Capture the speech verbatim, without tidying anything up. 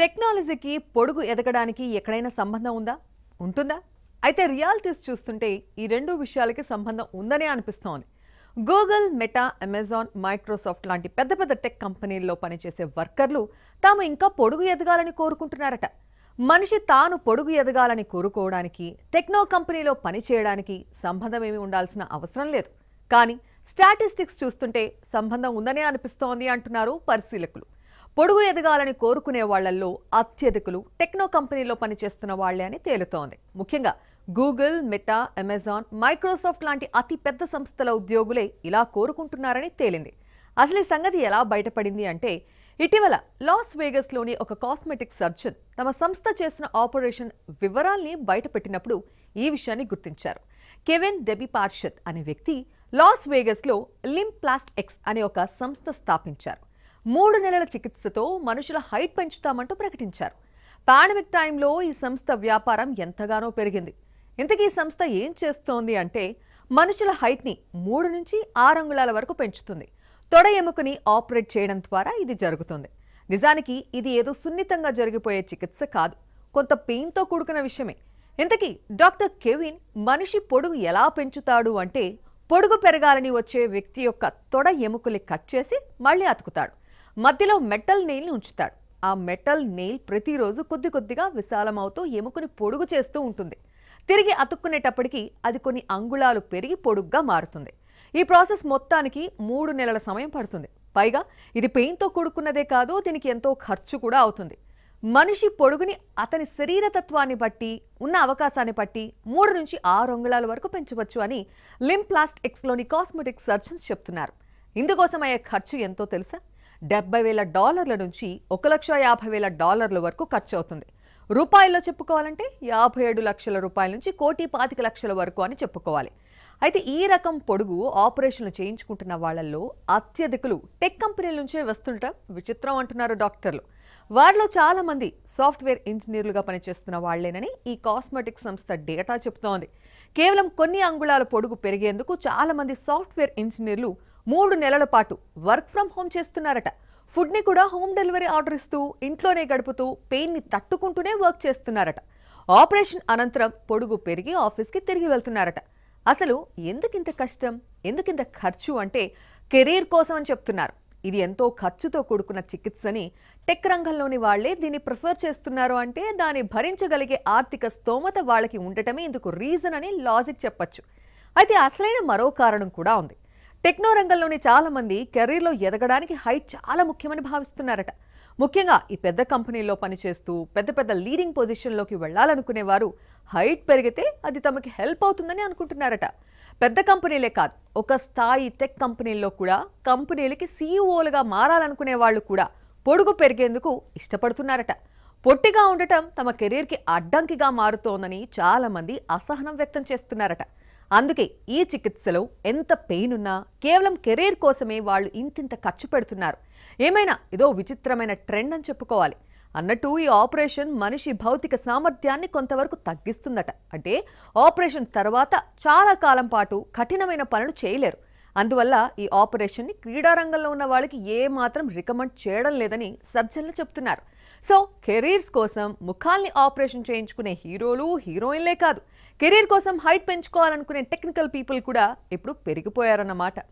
టెక్నాలజీకి పొడుగు ఎదగడానికి ఎక్కడైనా సంబంధం ఉందా ఉంటుందా అయితే రియాలిటీస్ చూస్తుంటే ఈ రెండు విషయాలకి సంబంధం ఉందనే అనిపిస్తోంది గూగుల్ మెటా అమెజాన్ మైక్రోసాఫ్ట్ లాంటి పెద్ద పెద్ద టెక్ కంపెనీల్లో పనిచేసే వర్కర్లు తాము ఇంకా పొడుగు ఎదగాలని కోరుకుంటున్నారట మనిషి తాను పొడుగు ఎదగాలని కోరుకోవడానికి టెక్నో కంపెనీలో పని చేయడానికి సంబంధం ఏమీ ఉండాల్సిన అవసరం లేదు కానీ స్టాటిస్టిక్స్ చూస్తుంటే సంబంధం ఉందనే అనిపిస్తోంది అంటున్నారు పరిశీలకులు పొడుగు ఎదగాలని కోరుకునే వాళ్ళల్లో అత్యధికులు టెక్నో కంపెనీలో పనిచేస్తున్న వాళ్లే అని తేలుతోంది ముఖ్యంగా గూగుల్ మెటా అమెజాన్ మైక్రోసాఫ్ట్ లాంటి అతి పెద్ద సంస్థల ఉద్యోగులే ఇలా కోరుకుంటున్నారని తేలింది అసలు ఈ సంగతి ఎలా బయటపడింది అంటే ఇటీవల లాస్ వేగస్లోని ఒక కాస్మెటిక్ సర్జన్ తమ సంస్థ చేసిన ఆపరేషన్ వివరాల్ని బయటపెట్టినప్పుడు ఈ విషయాన్ని గుర్తించారు కెవెన్ డెబీ పార్షత్ అనే వ్యక్తి లాస్ వేగస్లో లింప్ ప్లాస్ట్ ఎక్స్ అనే ఒక సంస్థ స్థాపించారు మూడు నెలల చికిత్సతో మనుషుల హైట్ పెంచుతామంటూ ప్రకటించారు పాండమిక్ టైంలో ఈ సంస్థ వ్యాపారం ఎంతగానో పెరిగింది ఇంతకీ ఈ సంస్థ ఏం చేస్తోంది అంటే మనుషుల హైట్ని మూడు నుంచి ఆరు అంగుళాల వరకు పెంచుతుంది తొడ ఎముకని ఆపరేట్ చేయడం ద్వారా ఇది జరుగుతుంది నిజానికి ఇది ఏదో సున్నితంగా జరిగిపోయే చికిత్స కాదు కొంత పెయిన్తో కూడుకున్న విషయమే ఇంతకీ డాక్టర్ కెవిన్ మనిషి పొడుగు ఎలా పెంచుతాడు అంటే పొడుగు పెరగాలని వచ్చే వ్యక్తి యొక్క తొడ ఎముకల్ని కట్ చేసి మళ్ళీ అతుకుతాడు మధ్యలో మెటల్ నెయిల్ని ఉంచుతాడు ఆ మెటల్ నెయిల్ ప్రతిరోజు కొద్ది కొద్దిగా విశాలమవుతూ ఎముకని పొడుగు చేస్తూ ఉంటుంది తిరిగి అతుక్కునేటప్పటికీ అది కొన్ని అంగుళాలు పెరిగి పొడుగ్గా మారుతుంది ఈ ప్రాసెస్ మొత్తానికి మూడు నెలల సమయం పడుతుంది పైగా ఇది పెయిన్తో కూడుకున్నదే కాదు దీనికి ఎంతో ఖర్చు కూడా అవుతుంది మనిషి పొడుగుని అతని శరీరతత్వాన్ని బట్టి ఉన్న అవకాశాన్ని బట్టి మూడు నుంచి ఆరు అంగుళాల వరకు పెంచవచ్చు అని లింప్ ప్లాస్ట్ ఎక్స్లోని కాస్మెటిక్ సర్జన్స్ చెప్తున్నారు ఇందుకోసం అయ్యే ఖర్చు ఎంతో తెలుసా డెబ్బై వేల డాలర్ల నుంచి ఒక లక్ష యాభై వేల డాలర్ల వరకు ఖర్చు అవుతుంది రూపాయల్లో చెప్పుకోవాలంటే యాభై ఏడు లక్షల రూపాయల నుంచి కోటి పాతిక లక్షల వరకు అని చెప్పుకోవాలి అయితే ఈ రకం పొడుగు ఆపరేషన్లు చేయించుకుంటున్న వాళ్ళల్లో అత్యధికులు టెక్ కంపెనీల నుంచే వస్తుండటం విచిత్రం అంటున్నారు డాక్టర్లు వారిలో చాలామంది సాఫ్ట్వేర్ ఇంజనీర్లుగా పనిచేస్తున్న వాళ్లేనని ఈ కాస్మెటిక్ సంస్థ డేటా చెబుతోంది కేవలం కొన్ని అంగుళాల పొడుగు పెరిగేందుకు చాలామంది సాఫ్ట్వేర్ ఇంజనీర్లు మూడు నెలల పాటు వర్క్ ఫ్రమ్ హోమ్ చేస్తున్నారట ఫుడ్ని కూడా హోమ్ డెలివరీ ఆర్డర్ ఇస్తూ ఇంట్లోనే గడుపుతూ పెయిన్ని తట్టుకుంటూనే వర్క్ చేస్తున్నారట ఆపరేషన్ అనంతరం పొడుగు పెరిగి ఆఫీస్కి తిరిగి వెళ్తున్నారట అసలు ఎందుకింత కష్టం ఎందుకింత ఖర్చు అంటే కెరీర్ కోసం అని చెప్తున్నారు ఇది ఎంతో ఖర్చుతో కూడుకున్న చికిత్సని టెక్ రంగంలోని వాళ్లే దీన్ని ప్రిఫర్ చేస్తున్నారు అంటే దాన్ని భరించగలిగే ఆర్థిక స్తోమత వాళ్ళకి ఉండటమే ఇందుకు రీజన్ అని లాజిక్ చెప్పచ్చు అయితే అసలైన మరో కారణం కూడా ఉంది టెక్నో రంగంలోని చాలామంది కెరీర్లో ఎదగడానికి హైట్ చాలా ముఖ్యమని భావిస్తున్నారట ముఖ్యంగా ఈ పెద్ద కంపెనీల్లో పనిచేస్తూ పెద్ద పెద్ద లీడింగ్ పొజిషన్లోకి వెళ్లాలనుకునేవారు హైట్ పెరిగితే అది తమకి హెల్ప్ అవుతుందని అనుకుంటున్నారట పెద్ద కంపెనీలే కాదు ఒక స్థాయి టెక్ కంపెనీల్లో కూడా కంపెనీలకి సీఈఓలుగా మారాలనుకునే వాళ్ళు కూడా పొడుగు పెరిగేందుకు ఇష్టపడుతున్నారట పొట్టిగా ఉండటం తమ కెరీర్కి అడ్డంకిగా మారుతోందని చాలామంది అసహనం వ్యక్తం చేస్తున్నారట అందుకే ఈ చికిత్సలో ఎంత పెయిన్ ఉన్నా కేవలం కెరీర్ కోసమే వాళ్ళు ఇంతింత ఖర్చు పెడుతున్నారు ఏమైనా ఇదో విచిత్రమైన ట్రెండ్ అని చెప్పుకోవాలి అన్నట్టు ఈ ఆపరేషన్ మనిషి భౌతిక సామర్థ్యాన్ని కొంతవరకు తగ్గిస్తుందట అంటే ఆపరేషన్ తర్వాత చాలా కాలం పాటు కఠినమైన పనులు చేయలేరు అందువల్ల ఈ ఆపరేషన్ని క్రీడారంగంలో ఉన్న వాళ్ళకి ఏమాత్రం రికమెండ్ చేయడం లేదని సర్జన్లు చెప్తున్నారు సో కెరీర్స్ కోసం ముఖాల్ని ఆపరేషన్ చేయించుకునే హీరోలు హీరోయిన్లే కాదు కెరీర్ కోసం హైట్ పెంచుకోవాలనుకునే టెక్నికల్ పీపుల్ కూడా ఇప్పుడు పెరిగిపోయారన్నమాట